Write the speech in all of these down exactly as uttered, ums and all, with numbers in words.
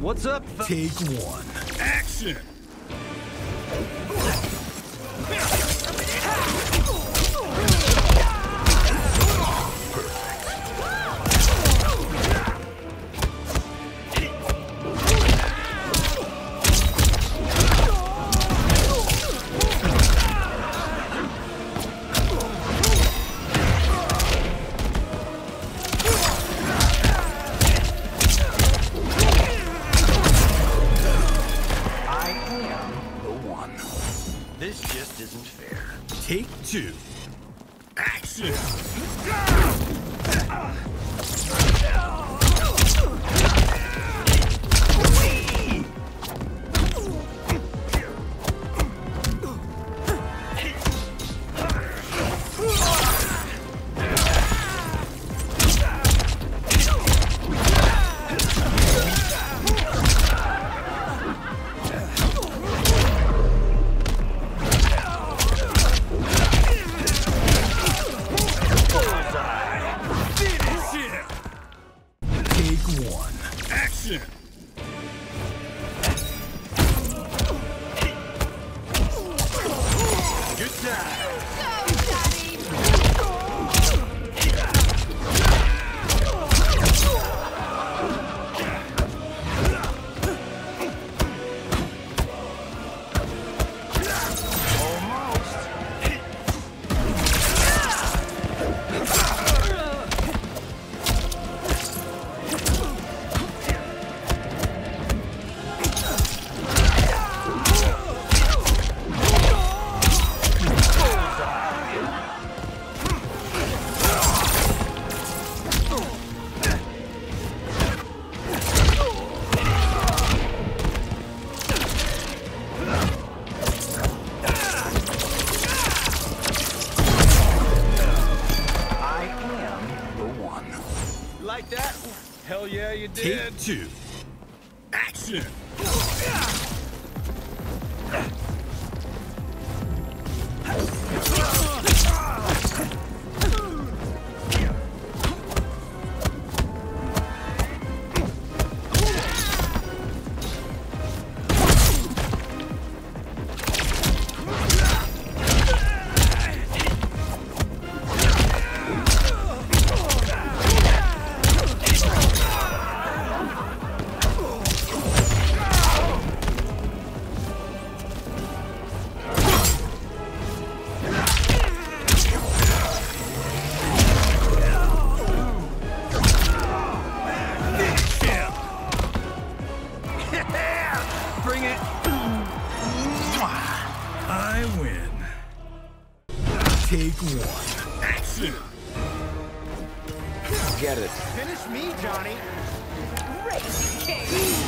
What's up? Take one. Action! This just isn't fair. Take two. Action! One. Action! Good time! Go, Johnny! Like that? Hell yeah, you did. Take two. Action! Bring it. I win. Take one. Action. Get it. Finish me, Johnny. Great Cage.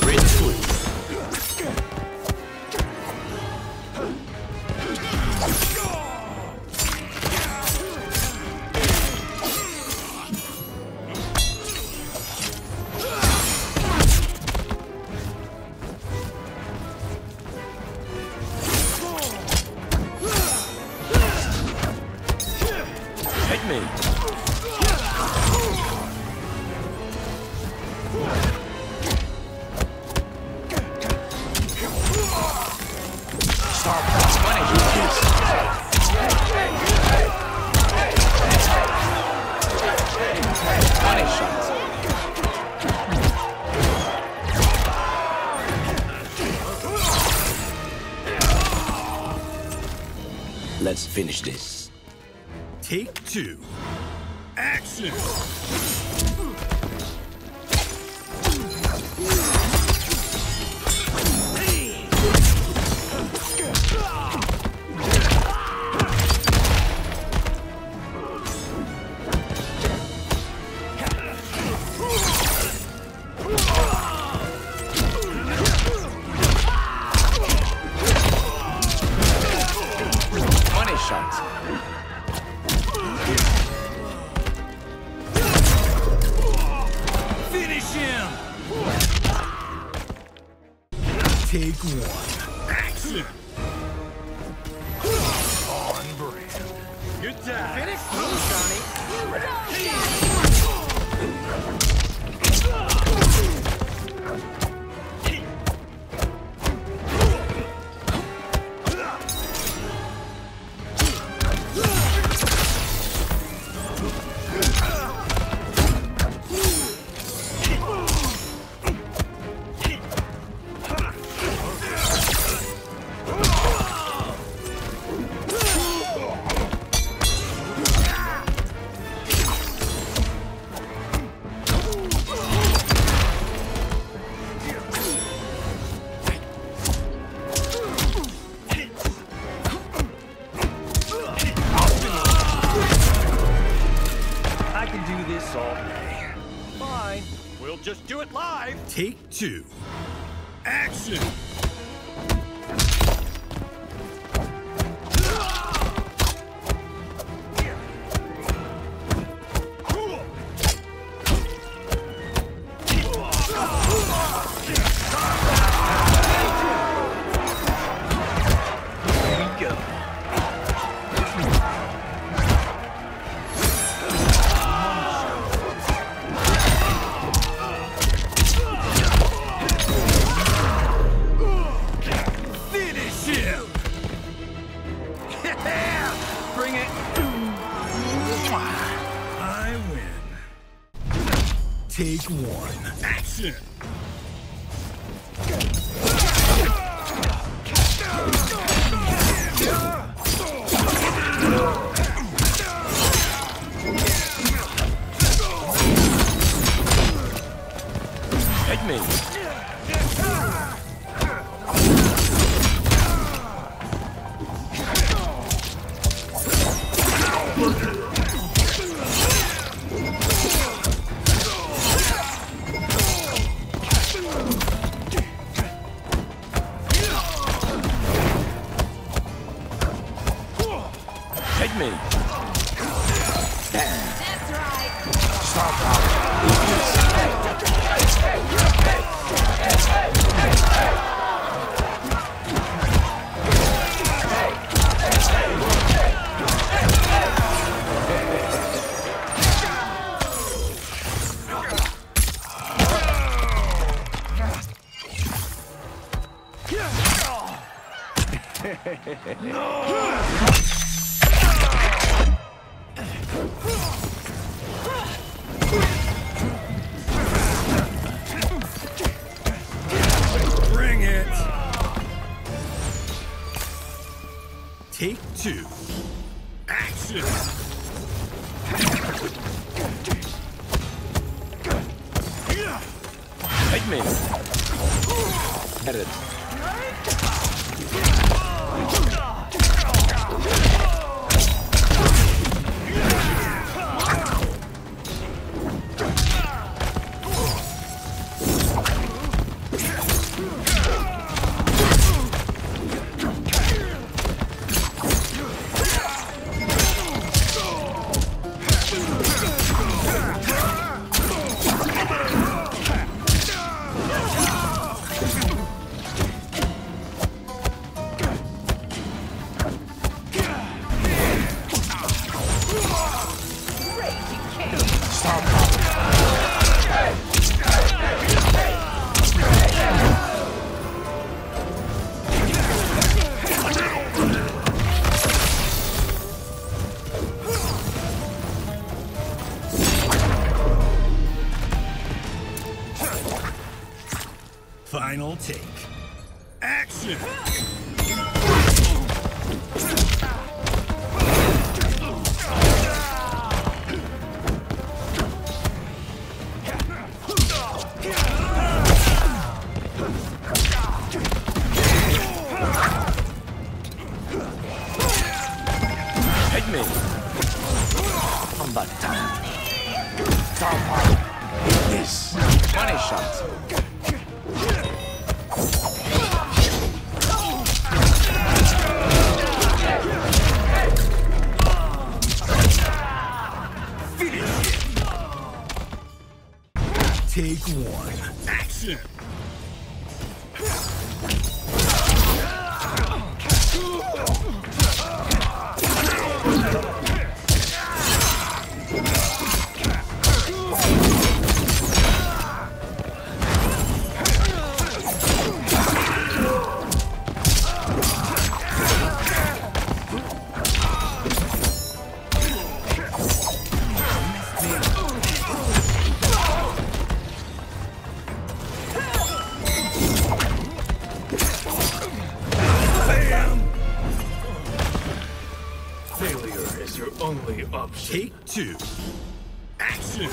Great sweep. Me. Let's finish this. Take two. Action! Money shot. Yeah. die. Finish these, Johnny. You don't die. Take two. Action! Take one. Action! Take me. Bring it. Take two. Action. Take me. Edit. Final take. Action! Hit me! On the time. Someone. This. Money shot. Take one. Action! only option. Take two. Action!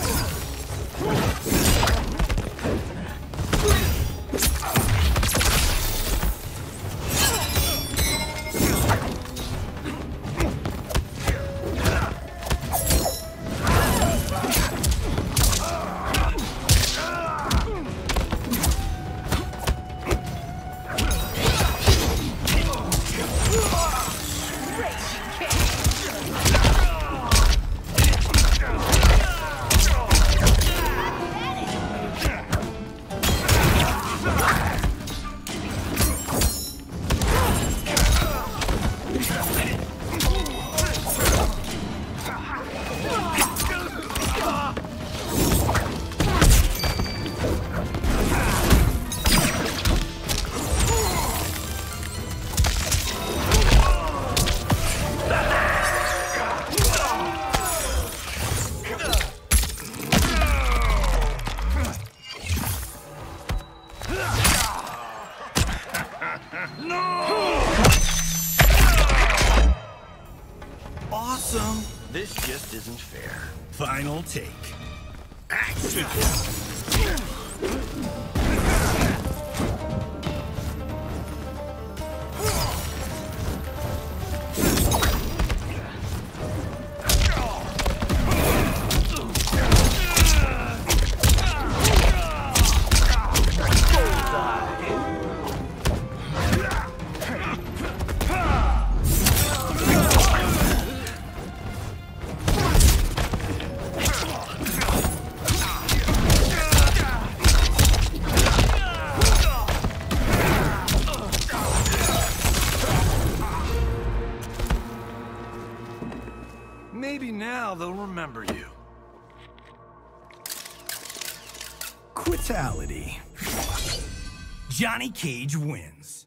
Awesome! This just isn't fair. Final take. Action! Maybe now they'll remember you. Quitality. Johnny Cage wins.